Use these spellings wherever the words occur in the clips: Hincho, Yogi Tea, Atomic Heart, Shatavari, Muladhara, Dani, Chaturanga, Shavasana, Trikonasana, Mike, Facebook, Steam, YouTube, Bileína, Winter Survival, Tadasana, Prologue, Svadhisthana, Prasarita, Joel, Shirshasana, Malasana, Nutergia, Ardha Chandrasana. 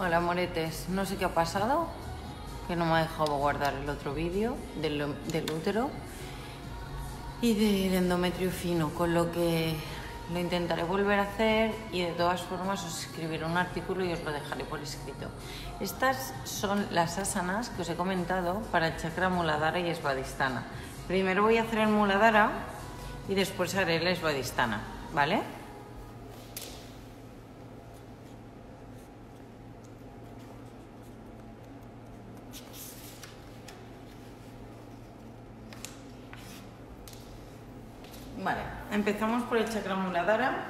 Hola moretes, no sé qué ha pasado, que no me ha dejado guardar el otro vídeo del útero y del endometrio fino, con lo que lo intentaré volver a hacer y de todas formas os escribiré un artículo y os lo dejaré por escrito. Estas son las asanas que os he comentado para el chakra Muladhara y Svadhisthana. Primero voy a hacer el Muladhara y después haré el Svadhisthana, ¿vale? Vale, empezamos por el chakra Muladhara.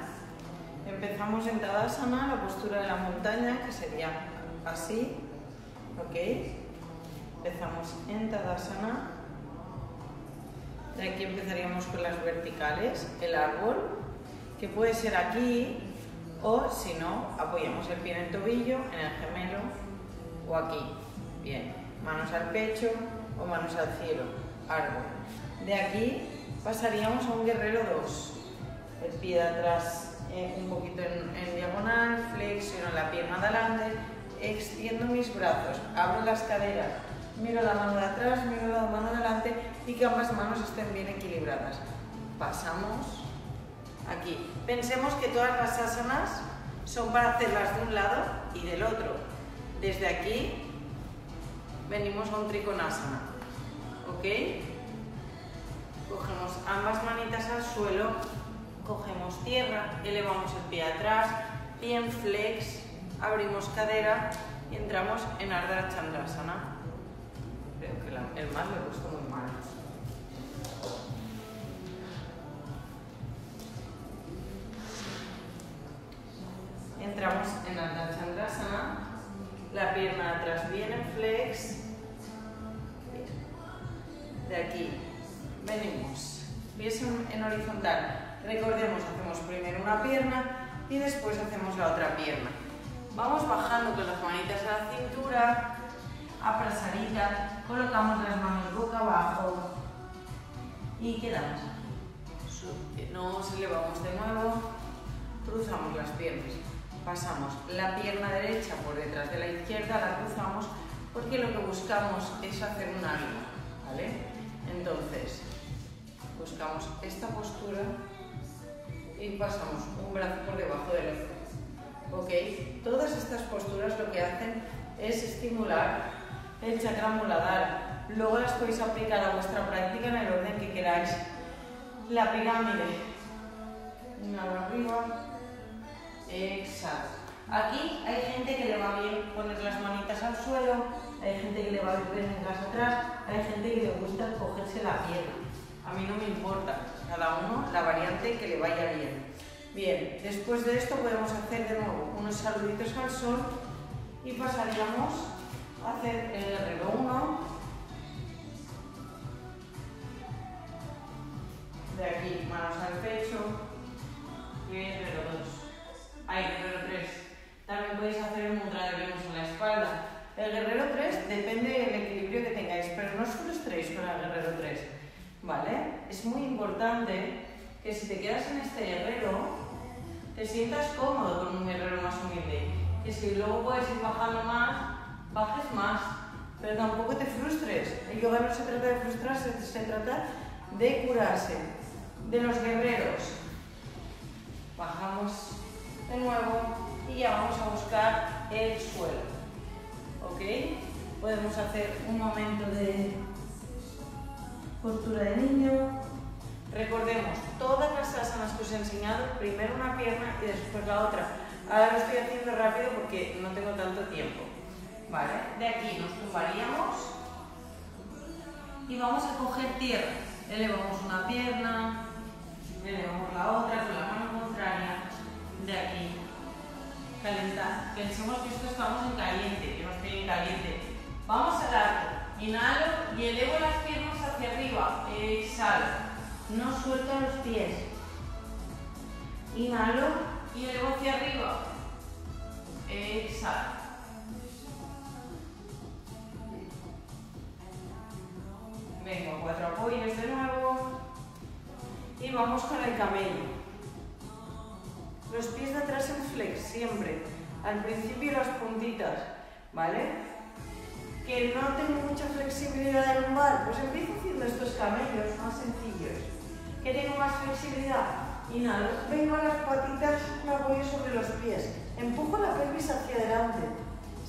Empezamos en Tadasana, la postura de la montaña, que sería así, ¿ok? Empezamos en Tadasana. De aquí empezaríamos con las verticales, el árbol, que puede ser aquí, o si no, apoyamos el pie en el tobillo, en el gemelo, o aquí. Bien, manos al pecho o manos al cielo, árbol. De aquí pasaríamos a un guerrero 2, el pie de atrás un poquito en diagonal, flexiono la pierna de adelante, extiendo mis brazos, abro las caderas, miro la mano de atrás, miro la mano de adelante y que ambas manos estén bien equilibradas. Pasamos aquí. Pensemos que todas las asanas son para hacerlas de un lado y del otro. Desde aquí venimos a un Trikonasana, ¿ok? Cogemos ambas manitas al suelo, cogemos tierra, elevamos el pie atrás, pie en flex, abrimos cadera y entramos en Ardha Chandrasana. Creo que el mar me gustó muy mal. Entramos en Ardha Chandrasana, la pierna atrás bien en flex, de aquí. Venimos, pies en horizontal, recordemos, hacemos primero una pierna y después hacemos la otra pierna. Vamos bajando con las manitas a la cintura, a prasarita, colocamos las manos boca abajo y quedamos. Nos elevamos de nuevo, cruzamos las piernas, pasamos la pierna derecha por detrás de la izquierda, la cruzamos porque lo que buscamos es hacer un ángulo, ¿vale? Entonces, buscamos esta postura y pasamos un brazo por debajo del otro. ¿Ok? Todas estas posturas lo que hacen es estimular el chakra Muladhara. Luego las podéis aplicar a vuestra práctica en el orden que queráis. La pirámide. Inhala arriba. Exhala. Aquí hay gente que le va bien poner las manitas al suelo, hay gente que le va bien detrás atrás, hay gente que le gusta cogerse la pierna. A mí no me importa, cada uno la variante que le vaya bien. Bien, después de esto podemos hacer de nuevo unos saluditos al sol y pasaríamos a hacer el guerrero 1. De aquí, manos al pecho y el guerrero 2. Ahí, guerrero 3. También podéis hacer el mudra de Venus en la espalda. El guerrero 3 depende del equilibrio que tengáis, pero no os frustréis con el guerrero 3, ¿vale? Es muy importante que si te quedas en este guerrero, te sientas cómodo con un guerrero más humilde. Que si luego puedes ir bajando más, bajes más, pero tampoco te frustres. El yoga no se trata de frustrarse, se trata de curarse. De los guerreros, bajamos de nuevo. Y ya vamos a buscar el suelo, ¿ok? Podemos hacer un momento de postura de niño. Recordemos, todas las asanas que os he enseñado, primero una pierna y después la otra. Ahora lo estoy haciendo rápido porque no tengo tanto tiempo, ¿vale? De aquí nos tumbaríamos y vamos a coger tierra. Elevamos una pierna, elevamos la otra con la mano contraria, de aquí. Calentar, pensemos que esto estamos en caliente, que no estoy en caliente. Vamos al arco, inhalo y elevo las piernas hacia arriba, exhalo, no suelto los pies, inhalo y elevo hacia arriba, exhalo, vengo, 4 apoyos de nuevo y vamos con el camello. Los pies de atrás en flex, siempre. al principio las puntitas, ¿vale? Que no tengo mucha flexibilidad lumbar, pues empiezo haciendo estos camellos más sencillos. Que tengo más flexibilidad, inhalo, vengo a las patitas, un apoyo sobre los pies, empujo la pelvis hacia adelante.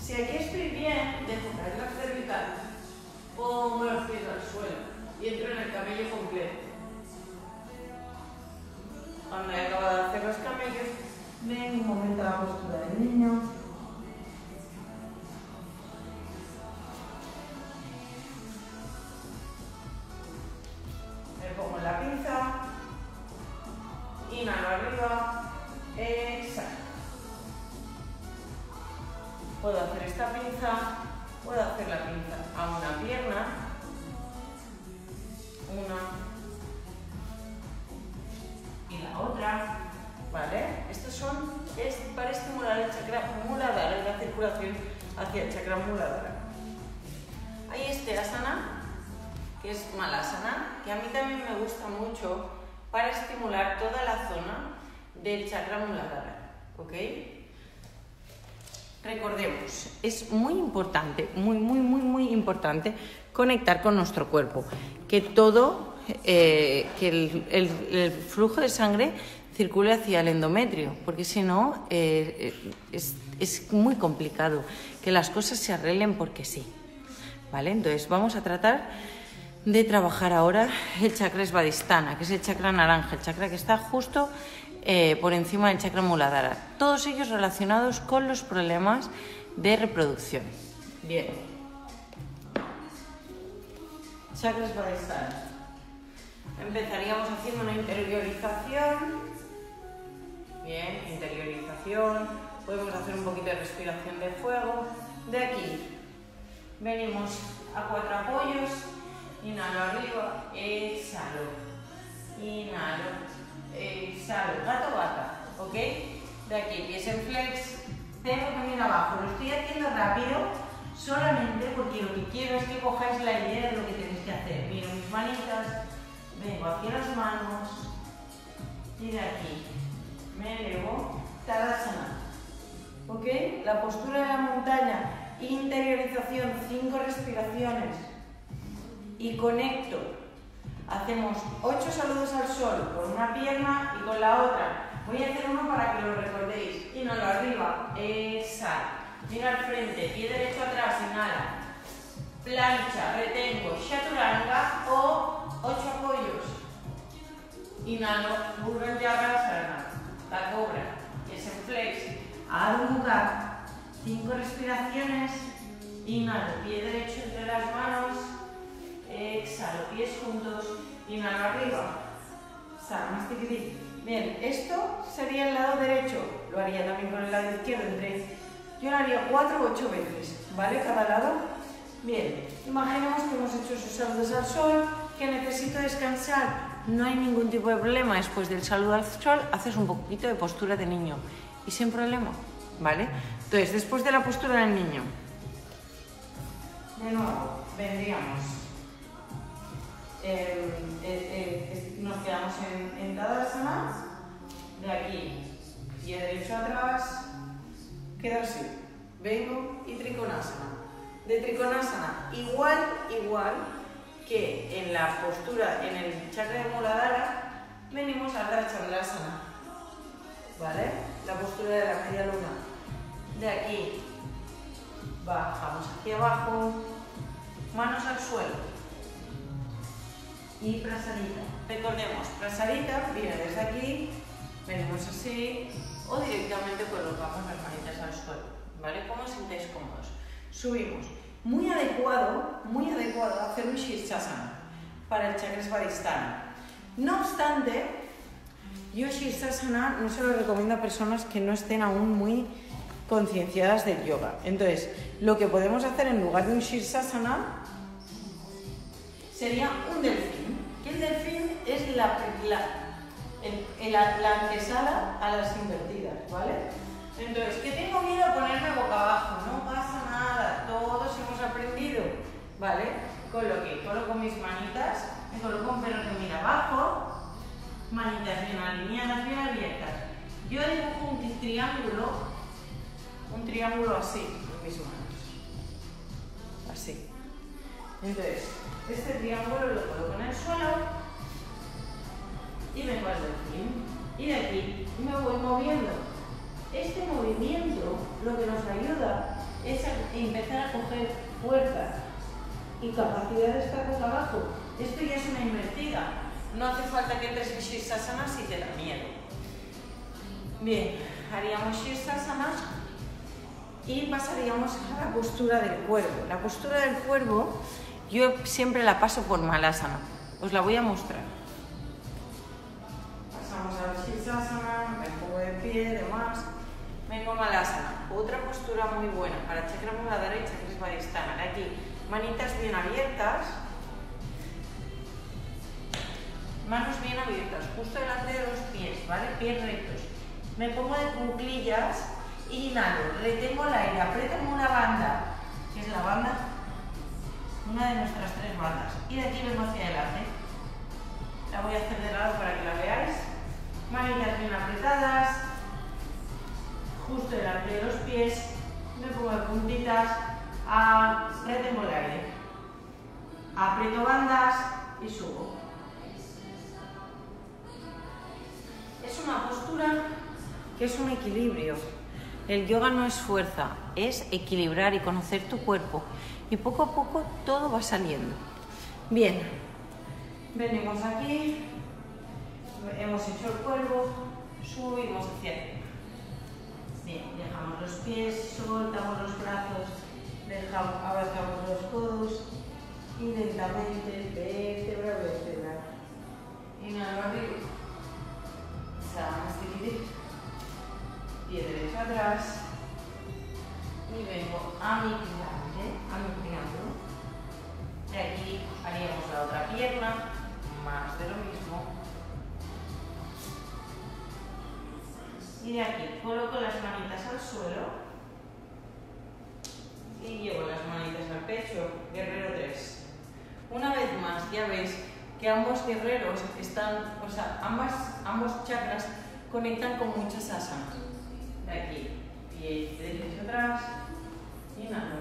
Si aquí estoy bien, dejo caer la cervical, pongo los pies al suelo y entro en el camello completo. Cuando he acabado de hacer los camellos, vengo un momento a la postura del niño. Me pongo la pinza, inhalo arriba, exhalo. Puedo hacer esta pinza, puedo hacer la pinza a una pierna, una y la otra, ¿vale? Estos son, es para estimular el chakra muladhara y la circulación hacia el chakra muladhara. Hay este asana, que es Malasana, que a mí también me gusta mucho para estimular toda la zona del chakra muladhara, ¿ok? Recordemos, es muy importante, muy importante conectar con nuestro cuerpo, que todo, que el flujo de sangre circule hacia el endometrio, porque si no es muy complicado que las cosas se arreglen porque sí, ¿vale? Entonces vamos a tratar de trabajar ahora el chakra Svadhisthana, que es el chakra naranja, el chakra que está justo por encima del chakra muladhara, todos ellos relacionados con los problemas de reproducción. Bien. Chakra Svadhisthana. Empezaríamos haciendo una interiorización. Bien, interiorización. Podemos hacer un poquito de respiración de fuego. De aquí venimos a cuatro apoyos. Inhalo arriba, exhalo. Inhalo. Exhalo, gato bata, ¿ok? De aquí, pies en flex, tengo que venir abajo. Lo estoy haciendo rápido solamente porque lo que quiero es que cojáis la idea de lo que tenéis que hacer. Miro mis manitas, vengo hacia las manos y de aquí me elevo, Tadasana, ¿ok? La postura de la montaña, interiorización, 5 respiraciones y conecto. Hacemos 8 saludos al sol con una pierna y con la otra. Voy a hacer uno para que lo recordéis. Inhalo arriba, exhalo. Miro al frente, pie derecho atrás, inhala. Plancha, retengo, chaturanga o 8 apoyos. Inhalo, Muladhara, la cobra, es en flex. Ardha, 5 respiraciones. Inhalo, pie derecho entre las manos. Exhalo, pies juntos, inhalo arriba, sal, más tiquití. Bien, esto sería el lado derecho, lo haría también con el lado izquierdo, entre, yo lo haría 4 u 8 veces, ¿vale? Cada lado. Bien, imaginemos que hemos hecho esos saludos al sol, que necesito descansar, no hay ningún tipo de problema, después del saludo al sol haces un poquito de postura de niño y sin problema, ¿vale? Entonces, después de la postura del niño, de nuevo, vendríamos. Nos quedamos en Tadasana, de aquí, pie derecho atrás, queda así, vengo y Trikonasana. De Trikonasana, igual que en la postura, en el chakra de Muladhara, venimos a Ardha Chandrasana, ¿vale? La postura de la media luna. De aquí, bajamos hacia abajo, manos al suelo. Y prasarita. Recordemos, prasarita viene desde aquí, venimos así, o directamente colocamos las manitas al suelo, ¿vale? Como os sintáis cómodos. Subimos. Muy adecuado hacer un Shirshasana para el chakra Svadhisthana. No obstante, yo Shirshasana no se lo recomiendo a personas que no estén aún muy concienciadas del yoga. Entonces, lo que podemos hacer en lugar de un Shirshasana sería un delfín, que el delfín es la antesala a las invertidas, ¿vale? Entonces, que tengo miedo a ponerme boca abajo, no pasa nada, todos hemos aprendido, ¿vale? Con lo que coloco mis manitas, me coloco un pelo que mira abajo, manitas bien alineadas, bien abiertas. Yo dibujo un triángulo un triángulo así en mis manos, así. Entonces, este triángulo lo coloco en el suelo y vengo al delfín, y de aquí me voy moviendo. Este movimiento lo que nos ayuda es a empezar a coger fuerza y capacidad de estar boca abajo. Esto ya es una invertida, no hace falta que entres en Shirshasana si te da miedo. Bien, haríamos Shirshasana y pasaríamos a la postura del cuervo. La postura del cuervo yo siempre la paso por Malasana, os la voy a mostrar. Pasamos a Shirshasana, me pongo de pie, demás. Vengo a Malasana, otra postura muy buena para chakra Muladhara y chakra Svadhisthana. Aquí, manitas bien abiertas, manos bien abiertas, justo delante de los pies, ¿vale? Pies rectos. Me pongo de cuclillas y inhalo, retengo el aire, aprieto como una banda, que es la banda, una de nuestras tres bandas. Y de aquí vengo hacia adelante. La voy a hacer de lado para que la veáis. Manillas bien apretadas, justo delante de los pies, me pongo de puntitas, retengo el aire, aprieto bandas y subo. Es una postura que es un equilibrio. El yoga no es fuerza, es equilibrar y conocer tu cuerpo, y poco a poco todo va saliendo. Bien, venimos aquí, hemos hecho el cuervo, subimos hacia arriba. Bien, dejamos los pies, soltamos los brazos, abrazamos los codos y lentamente, vértebra a vértebra. Inhalo arriba, samastiri, pie derecho atrás y vengo a mi pirámide, De aquí haríamos la otra pierna, más de lo mismo. Y de aquí coloco las manitas al suelo y llevo las manitas al pecho, guerrero 3. Una vez más, ya veis que ambos guerreros están, o sea, ambos chakras conectan con muchas asanas. De aquí, pie derecho atrás, y nada,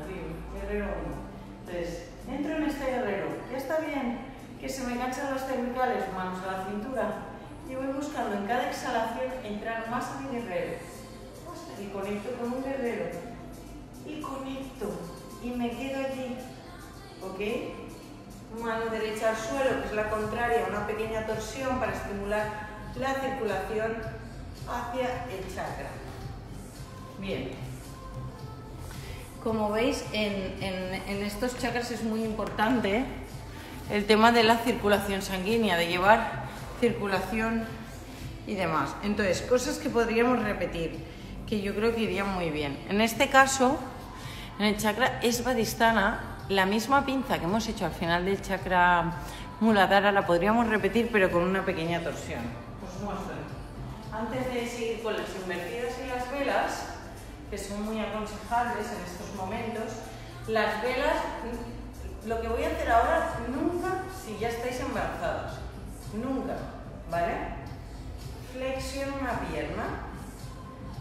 guerrero 1. Entonces, entro en este guerrero, ya está bien que se me enganchan los cervicales, manos a la cintura, y voy buscando en cada exhalación entrar más a mi guerrero. Y conecto con un guerrero, y conecto, y me quedo allí, ¿ok? Mano derecha al suelo, que es la contraria, una pequeña torsión para estimular la circulación hacia el chakra. Bien. Como veis, en estos chakras es muy importante el tema de la circulación sanguínea, de llevar circulación y demás. Entonces, cosas que podríamos repetir, que yo creo que irían muy bien. En este caso, en el chakra Svadhisthana, la misma pinza que hemos hecho al final del chakra Muladhara la podríamos repetir, pero con una pequeña torsión. Pues no sé. Antes de seguir con las invertidas y las velas, que son muy aconsejables en estos momentos, las velas, lo que voy a hacer ahora, nunca, si ya estáis embarazadas, nunca, ¿vale? Flexiono una pierna,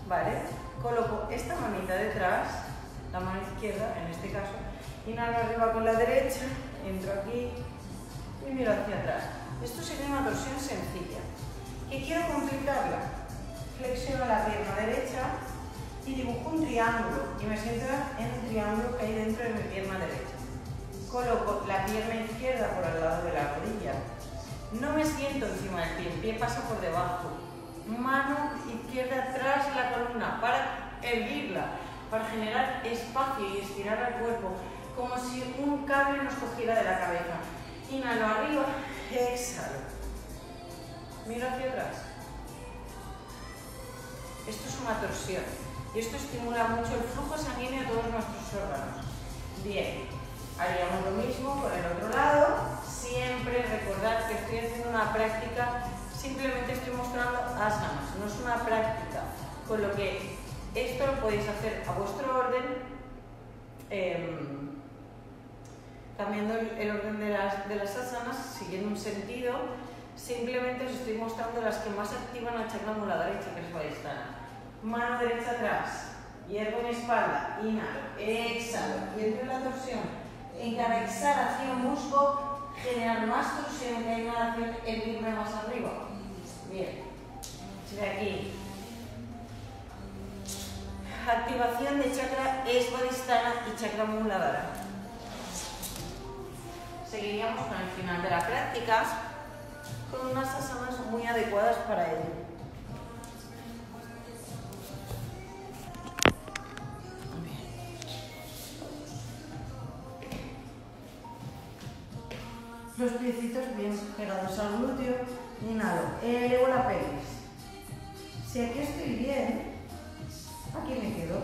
¿vale? Coloco esta manita detrás, la mano izquierda en este caso, inhalo arriba con la derecha, entro aquí y miro hacia atrás. Esto sería una torsión sencilla. ¿Qué quiero complicarla? Flexiono la pierna derecha, y dibujo un triángulo y me siento en un triángulo que hay dentro de mi pierna derecha. Coloco la pierna izquierda por al lado de la rodilla. No me siento encima del pie, el pie pasa por debajo. Mano izquierda tras la columna para erguirla, para generar espacio y estirar al cuerpo, como si un cable nos cogiera de la cabeza. Inhalo arriba, exhalo. Miro hacia atrás. Esto es una torsión. Y esto estimula mucho el flujo sanguíneo de todos nuestros órganos. Bien, haríamos lo mismo por el otro lado. Siempre recordad que estoy haciendo una práctica, simplemente estoy mostrando asanas, no es una práctica. Con lo que esto lo podéis hacer a vuestro orden, cambiando el orden de las asanas, siguiendo un sentido. Simplemente os estoy mostrando las que más activan al chakra Muladhara y chakra Svadhisthana. Mano derecha atrás, hiervo en espalda, inhalo, exhalo, aquí entra la torsión, en cada exhalación busco generar más torsión, que hay una acción en mi más arriba, bien, de aquí, activación de chakra Svadhisthana y chakra Muladhara, seguiríamos con el final de la práctica, con unas asanas muy adecuadas para ello. Los piecitos bien pegados al glúteo, inhalo, elevo la pelvis. Si aquí estoy bien, aquí me quedo.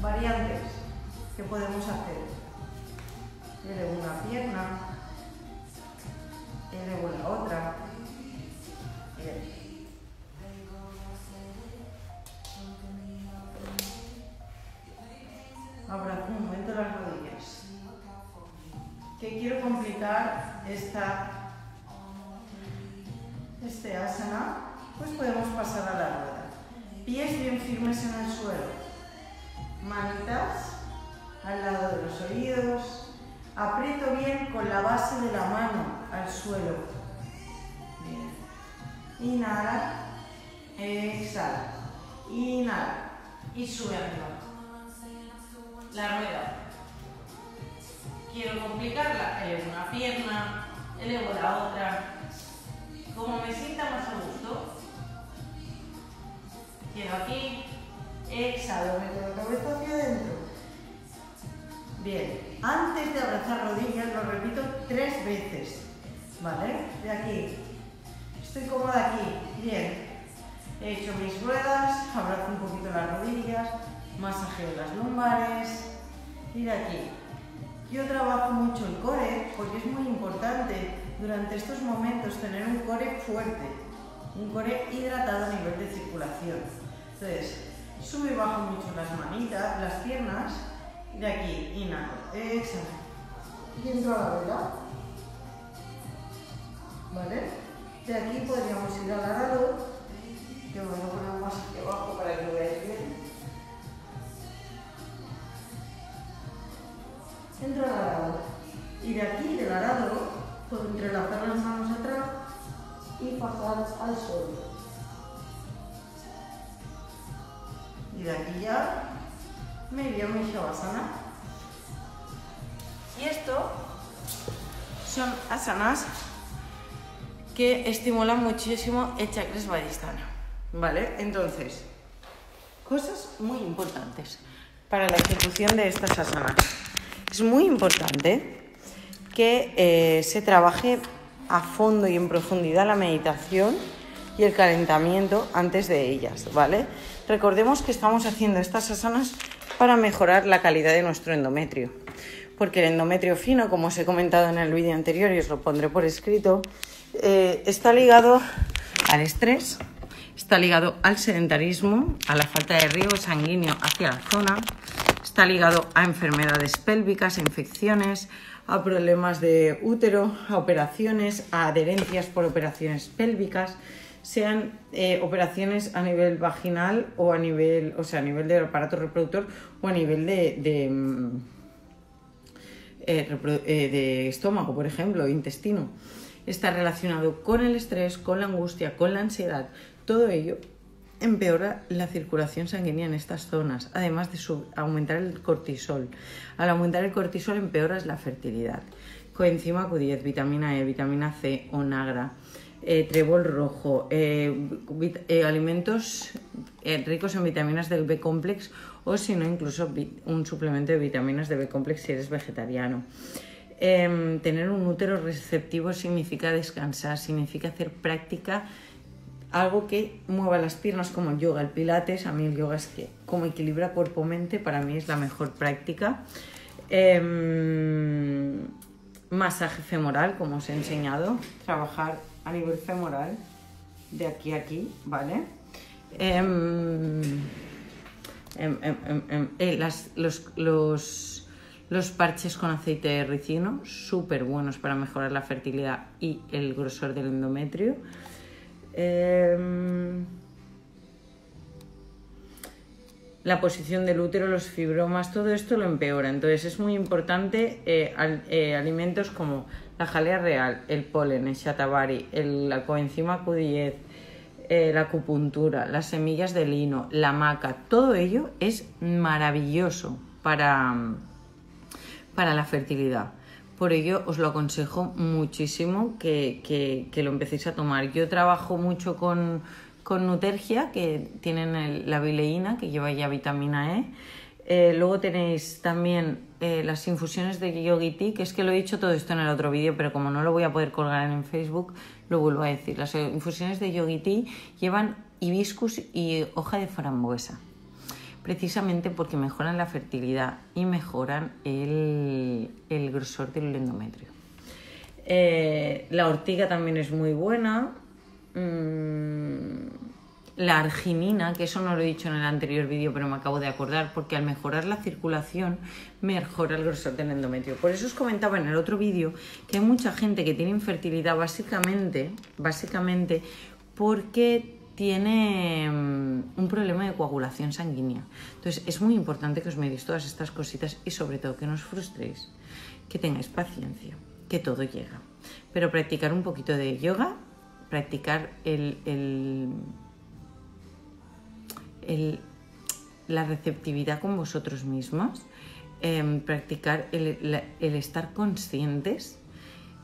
Variantes que podemos hacer. Elevo una pierna, elevo la otra. Bien. Abrazo un momento las rodillas. Que quiero complicar este asana, pues podemos pasar a la rueda. Pies bien firmes en el suelo, manitas al lado de los oídos, aprieto bien con la base de la mano al suelo. Bien. Inhala, exhala, inhala y sube arriba. La rueda. Quiero complicarla, elevo una pierna, elevo la otra, como me sienta más a gusto. Quiero aquí, exhalo, meto la cabeza hacia adentro. Bien, antes de abrazar rodillas lo repito 3 veces, ¿vale? De aquí, estoy cómoda aquí, bien. He hecho mis ruedas, abrazo un poquito las rodillas, masajeo las lumbares y de aquí. Yo trabajo mucho el core porque es muy importante durante estos momentos tener un core fuerte, un core hidratado a nivel de circulación. Entonces, subo y bajo mucho las manitas, las piernas, y de aquí, inhalo, exhalo. Y entro a la vela. ¿Vale? De aquí podríamos ir al arado. Yo me voy a poner más aquí abajo para que lo veáis bien. Entro al arado y de aquí del arado puedo entrelazar las manos atrás y pasar al suelo y de aquí ya me iría a mi Shavasana. Y esto son asanas que estimulan muchísimo el chakra Svadhisthana, ¿vale? Entonces, cosas muy importantes para la ejecución de estas asanas. Es muy importante que se trabaje a fondo y en profundidad la meditación y el calentamiento antes de ellas, ¿vale? Recordemos que estamos haciendo estas asanas para mejorar la calidad de nuestro endometrio, porque el endometrio fino, como os he comentado en el vídeo anterior y os lo pondré por escrito, está ligado al estrés, está ligado al sedentarismo, a la falta de riego sanguíneo hacia la zona, está ligado a enfermedades pélvicas, a infecciones, a problemas de útero, a operaciones, a adherencias por operaciones pélvicas, sean operaciones a nivel vaginal o a nivel, o sea, a nivel del aparato reproductor o a nivel de estómago, por ejemplo, intestino. Está relacionado con el estrés, con la angustia, con la ansiedad, todo ello empeora la circulación sanguínea en estas zonas, además de aumentar el cortisol. Al aumentar el cortisol empeoras la fertilidad. Coenzima Q10, vitamina E, vitamina C, onagra, trébol rojo, alimentos ricos en vitaminas del B complex o si no incluso un suplemento de vitaminas de B complex si eres vegetariano. Tener un útero receptivo significa descansar, significa hacer práctica, algo que mueva las piernas como el yoga, el pilates. A mí el yoga es que como equilibra cuerpo-mente, para mí es la mejor práctica. Masaje femoral, como os he enseñado, trabajar a nivel femoral de aquí a aquí, ¿vale? Los parches con aceite de ricino, súper buenos para mejorar la fertilidad y el grosor del endometrio. la posición del útero, los fibromas, todo esto lo empeora. Entonces es muy importante alimentos como la jalea real, el polen, el shatavari, la coenzima Q10, la acupuntura, las semillas de lino, la maca. Todo ello es maravilloso para la fertilidad. Por ello os lo aconsejo muchísimo que lo empecéis a tomar. Yo trabajo mucho con Nutergia, que tienen la bileína, que lleva ya vitamina E. Luego tenéis también las infusiones de Yogi Tea, que es que lo he dicho todo esto en el otro vídeo, pero como no lo voy a poder colgar en Facebook, lo vuelvo a decir. Las infusiones de Yogi Tea llevan hibiscus y hoja de frambuesa, precisamente porque mejoran la fertilidad y mejoran el grosor del endometrio. La ortiga también es muy buena. La arginina, que eso no lo he dicho en el anterior vídeo, pero me acabo de acordar, porque al mejorar la circulación mejora el grosor del endometrio. Por eso os comentaba en el otro vídeo que hay mucha gente que tiene infertilidad básicamente porque tiene un problema de coagulación sanguínea. Entonces es muy importante que os medís todas estas cositas y sobre todo que no os frustréis, que tengáis paciencia, que todo llega. Pero practicar un poquito de yoga, practicar la receptividad con vosotros mismos, practicar el estar conscientes,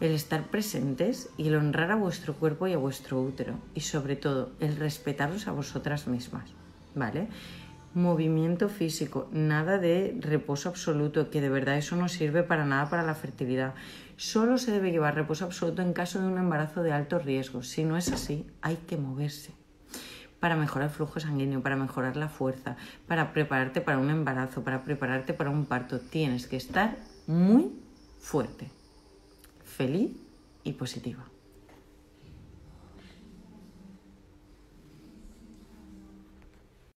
el estar presentes y el honrar a vuestro cuerpo y a vuestro útero, y sobre todo el respetaros a vosotras mismas, ¿vale? Movimiento físico, nada de reposo absoluto, que de verdad eso no sirve para nada para la fertilidad. Solo se debe llevar reposo absoluto en caso de un embarazo de alto riesgo. Si no es así, hay que moverse para mejorar el flujo sanguíneo, para mejorar la fuerza, para prepararte para un embarazo, para prepararte para un parto. Tienes que estar muy fuerte, feliz y positiva.